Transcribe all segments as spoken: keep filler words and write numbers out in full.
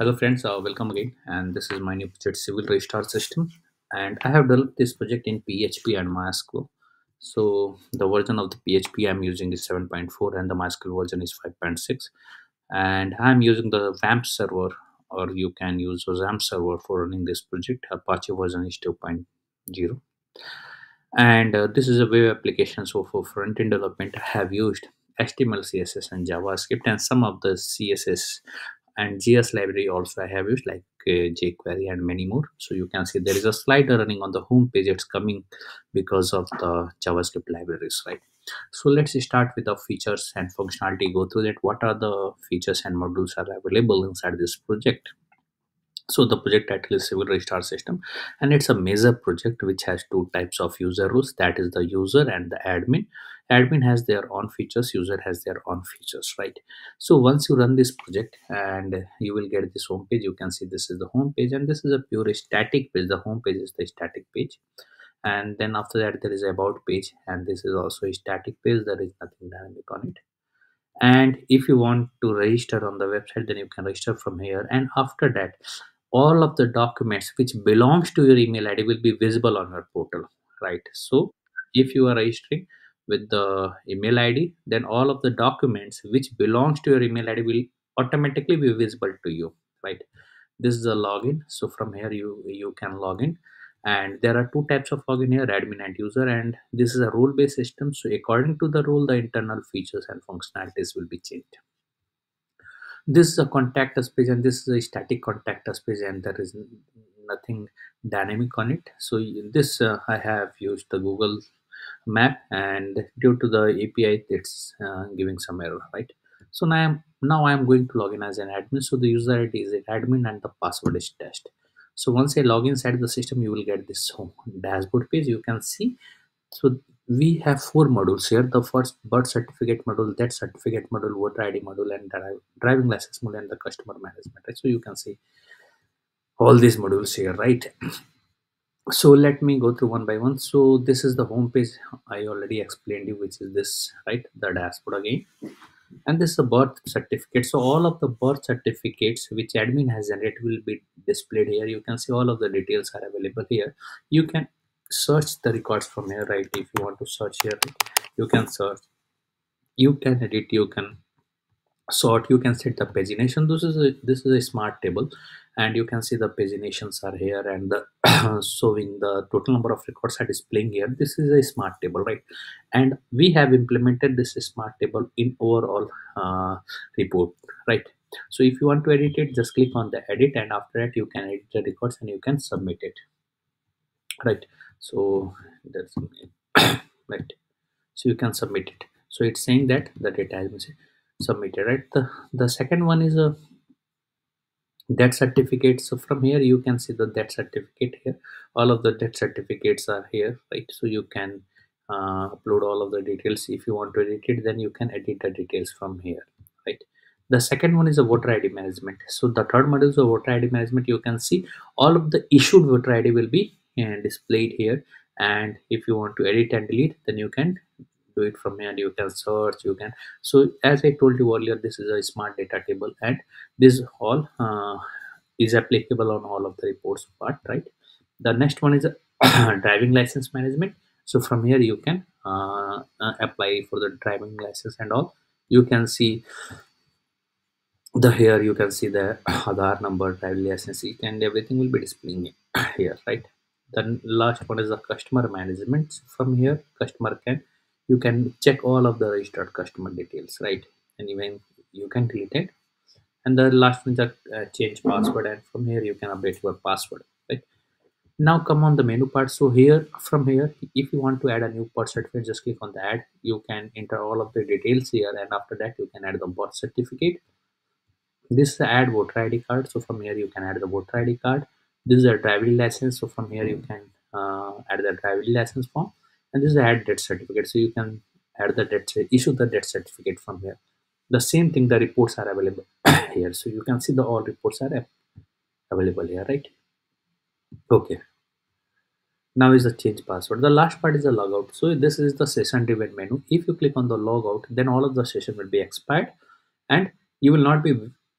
Hello friends, uh, welcome again, and this is my new project, Civil Registrar System, and I have developed this project in P H P and MySQL. So the version of the P H P I'm using is seven point four and the MySQL version is five point six, and I'm using the WAMP server, or you can use a XAMPP server for running this project. Apache version is two point zero, and uh, this is a web application. So for front-end development I have used H T M L, C S S and JavaScript, and some of the C S S and J S library also I have used, like uh, jQuery and many more. So you can see there is a slider running on the home page. It's coming because of the JavaScript libraries, right? So let's start with the features and functionality, go through that. What are the features and modules are available inside this project? So the project title is Civil Registrar System, and it's a major project which has two types of user roles, that is the user and the admin. Admin has their own features, user has their own features, right? So once you run this project and you will get this home page. You can see this is the home page, and this is a pure static page. The home page is the static page, and then after that there is about page, and this is also a static page. There is nothing dynamic on it. And if you want to register on the website, then you can register from here, and after that all of the documents which belongs to your email I D will be visible on your portal, right? So if you are registering with the email I D, then all of the documents which belongs to your email I D will automatically be visible to you, right? This is the login. So from here you, you can log in, and there are two types of login here, admin and user, and this is a role-based system. So according to the role, the internal features and functionalities will be changed. This is a contact us page, and this is a static contact us page, and there is nothing dynamic on it. So in this uh, I have used the Google map, and due to the A P I it's uh, giving some error, right? So now I'm now I'm going to log in as an admin. So the user I D is admin and the password is test. So once I log inside the system, you will get this home dashboard page. You can see, so we have four modules here. The first birth certificate module, death certificate module, voter I D module, and driving license module, and the customer management, right? So you can see all these modules here, right? So let me go through one by one. So this is the home page I already explained you, which is this, right? The dashboard again, and this is the birth certificate. So all of the birth certificates which admin has generated will be displayed here. You can see all of the details are available here. You can search the records from here, right? If you want to search here, you can search, you can edit, you can sort, you can set the pagination. This is a, this is a smart table, and you can see the paginations are here, and the showing the total number of records are displaying here. This is a smart table, right? And we have implemented this smart table in overall uh, report, right? So if you want to edit it, just click on the edit, and after that you can edit the records and you can submit it, right? So that's right. So you can submit it. So it's saying that the data has been submitted, right? The, the second one is a death certificate. So from here you can see the death certificate here. All of the death certificates are here, right? So you can uh, upload all of the details. If you want to edit it, then you can edit the details from here, right? The second one is a voter I D management. So the third module is a voter I D management. You can see all of the issued voter I D will be and displayed here, and if you want to edit and delete, then you can do it from here. You can search, you can, so as I told you earlier, this is a smart data table, and this all uh, is applicable on all of the reports part, right? The next one is a driving license management. So from here you can uh, uh, apply for the driving license and all. You can see the here you can see the Aadhar number, driving license, and everything will be displaying here, right? The last one is the customer management. From here customer can you can check all of the registered customer details, right? And even you can delete it. And the last one is the uh, change password, and from here you can update your password, right? Now come on the menu part. So here from here if you want to add a new birth certificate, just click on the add. You can enter all of the details here, and after that you can add the birth certificate. This is the add voter I D card. So from here you can add the voter I D card. This is a driving license. So from here you can uh, add the driving license form, and this is the add death certificate. So you can add the death, issue the death certificate from here. The same thing, the reports are available here. So you can see the all reports are available here, right? Okay. Now is the change password. The last part is the logout. So this is the session driven menu. If you click on the logout, then all of the session will be expired, and you will not be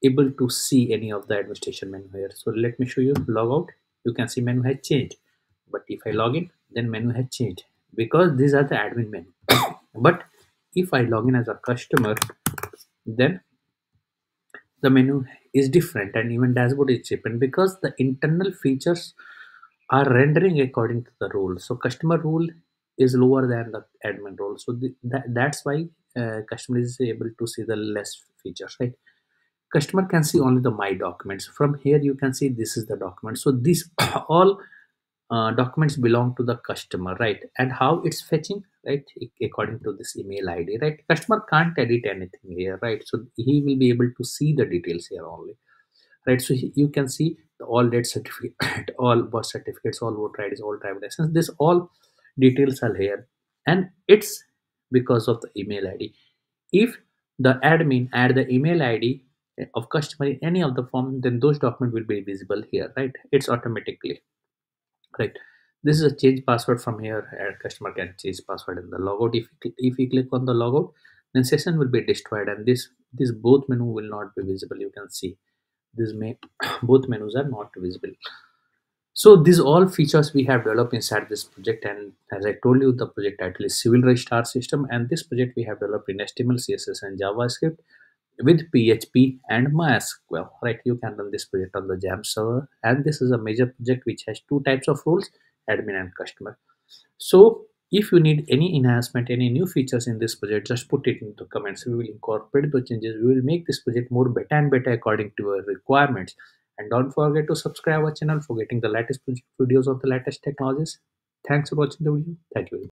able to see any of the administration menu here. So let me show you. Log out, you can see menu has changed, but if I log in, then menu has changed because these are the admin menu. But if I log in as a customer, then the menu is different and even dashboard is different because the internal features are rendering according to the role. So customer role is lower than the admin role, so the, that, that's why uh, customer is able to see the less features, right? Customer can see only the my documents. From here you can see this is the document. So these all uh, documents belong to the customer, right? And how it's fetching, right? According to this email I D, right? Customer can't edit anything here, right? So he will be able to see the details here only, right? So he, you can see the all date certificate, all birth certificates, all voter I Ds, all driver license. This all details are here, and it's because of the email I D. If the admin add the email I D of customer in any of the form, then those documents will be visible here, right? It's automatically, right? This is a change password from here, and customer can change password in the logout. If if we click on the logout, then session will be destroyed, and this this both menu will not be visible. You can see this may both menus are not visible. So these all features we have developed inside this project, and as I told you, the project title is Civil Registration System, and this project we have developed in H T M L, C S S, and JavaScript with P H P and MySQL, right? You can run this project on the JAMP server, and this is a major project which has two types of roles, admin and customer. So if you need any enhancement, any new features in this project, just put it into comments. We will incorporate the changes. We will make this project more better and better according to our requirements. And don't forget to subscribe our channel for getting the latest videos of the latest technologies. Thanks for watching the video. Thank you.